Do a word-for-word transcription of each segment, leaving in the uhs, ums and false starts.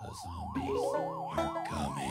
The zombies are coming.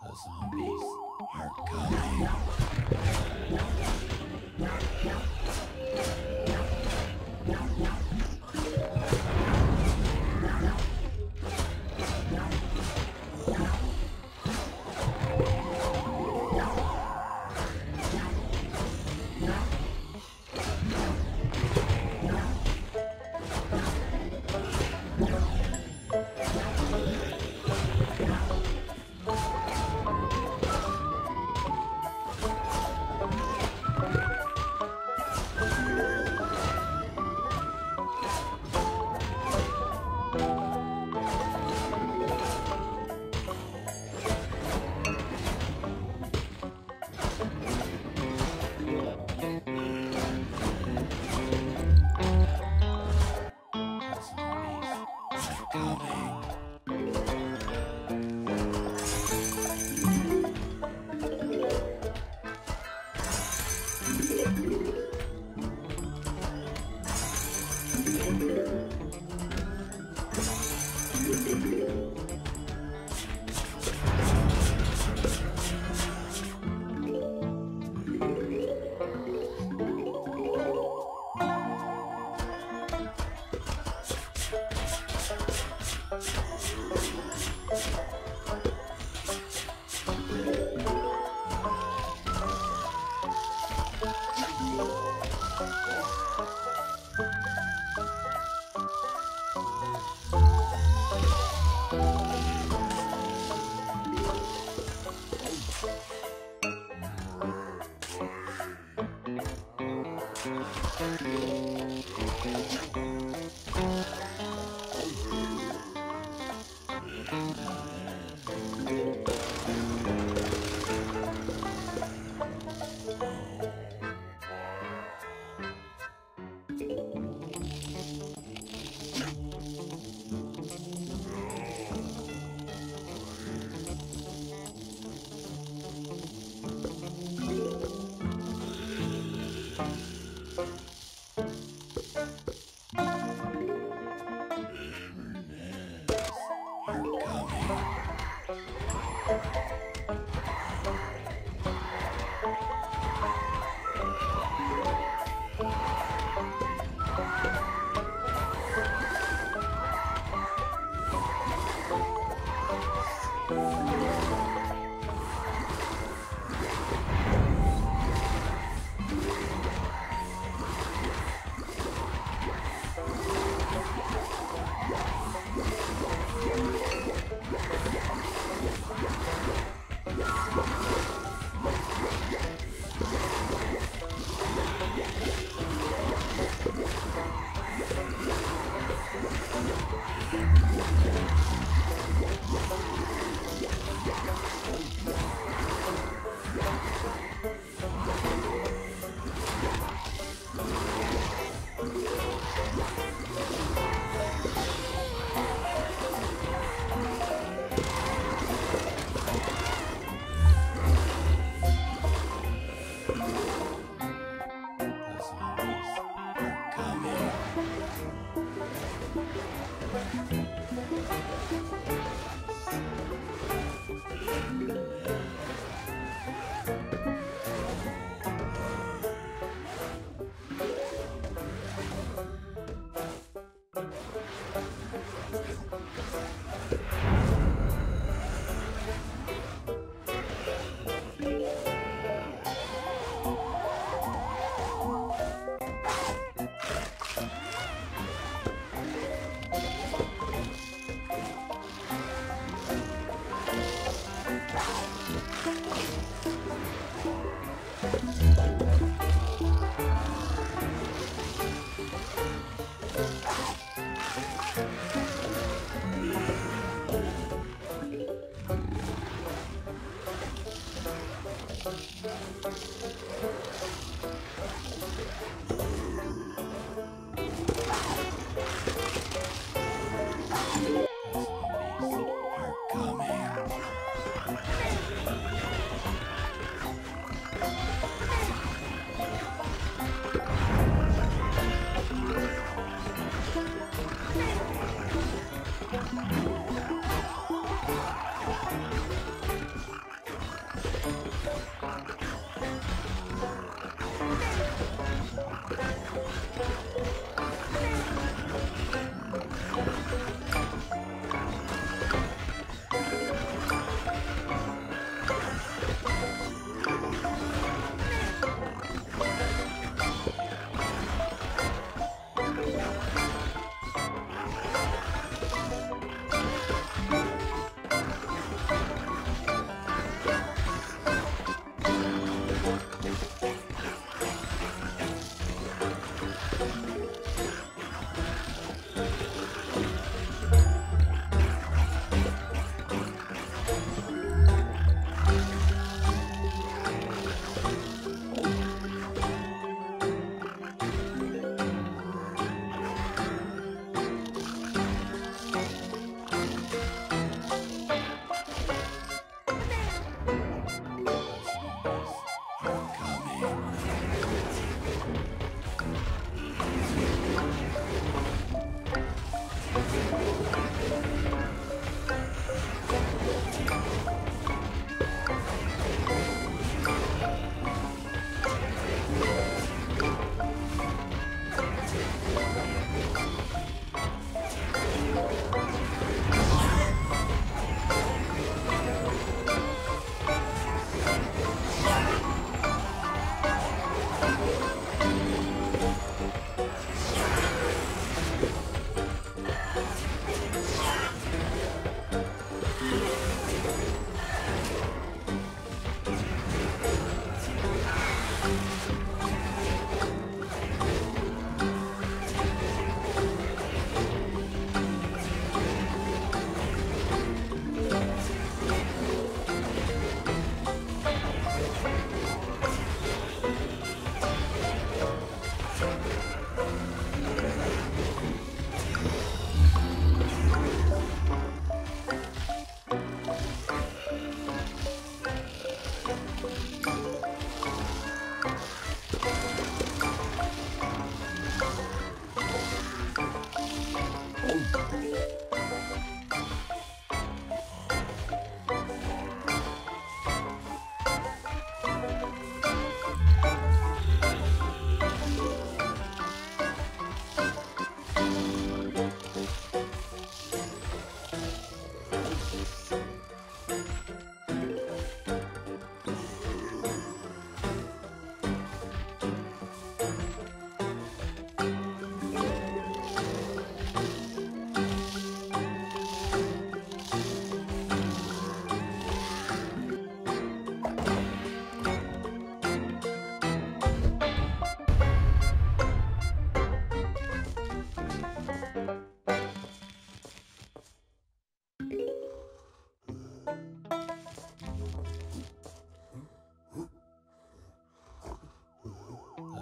The zombies are coming.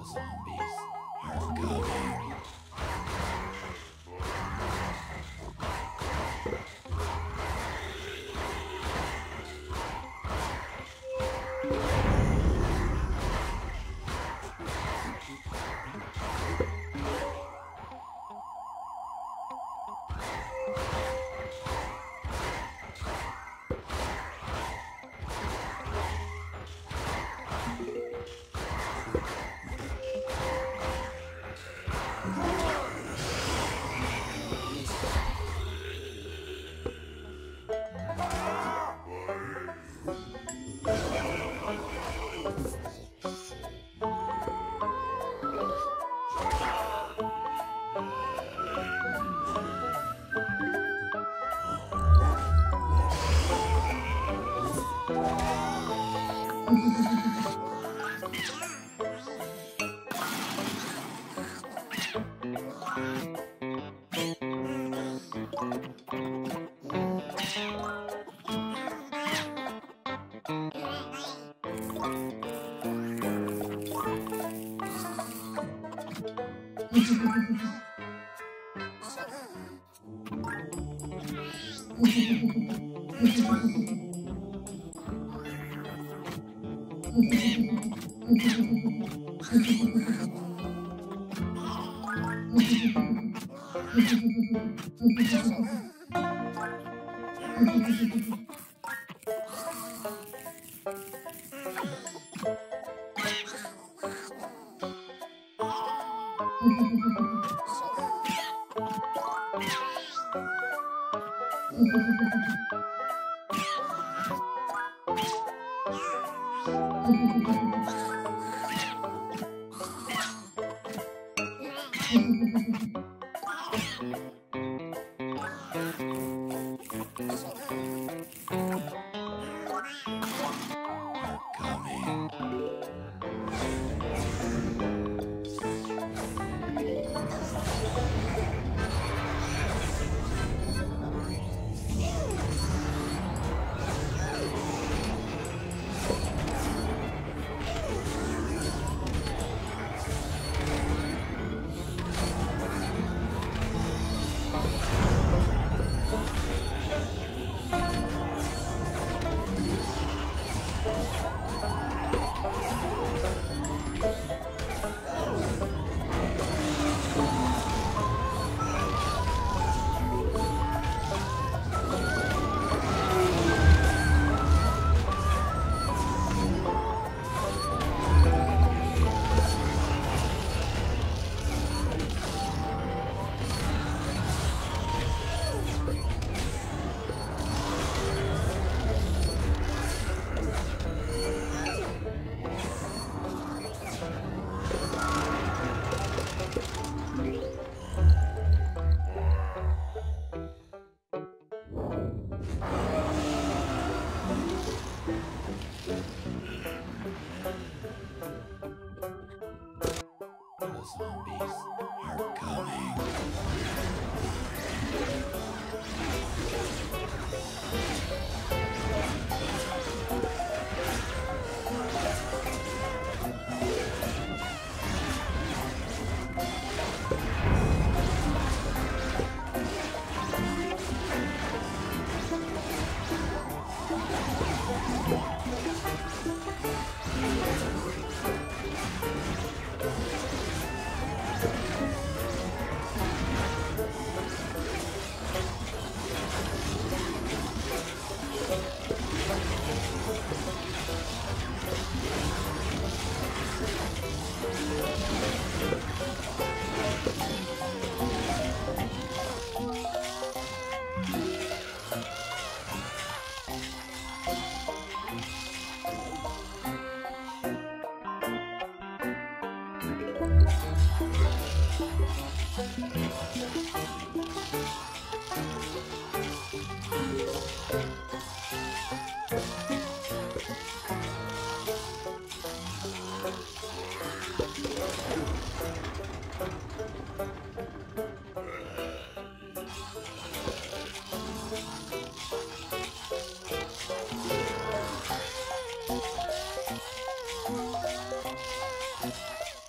zombies are coming.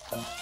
Oh.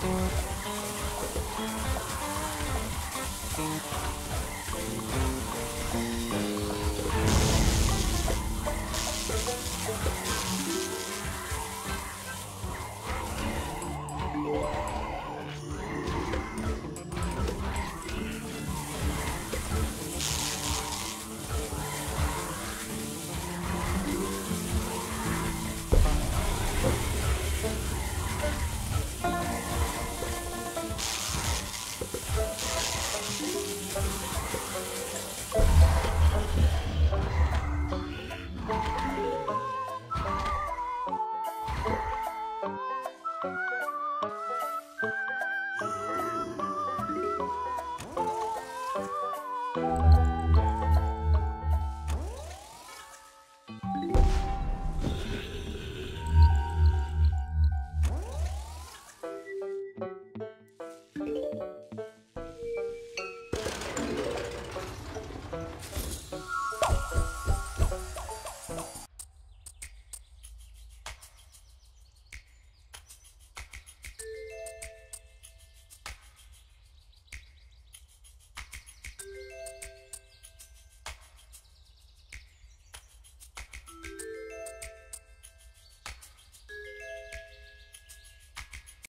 Thank you.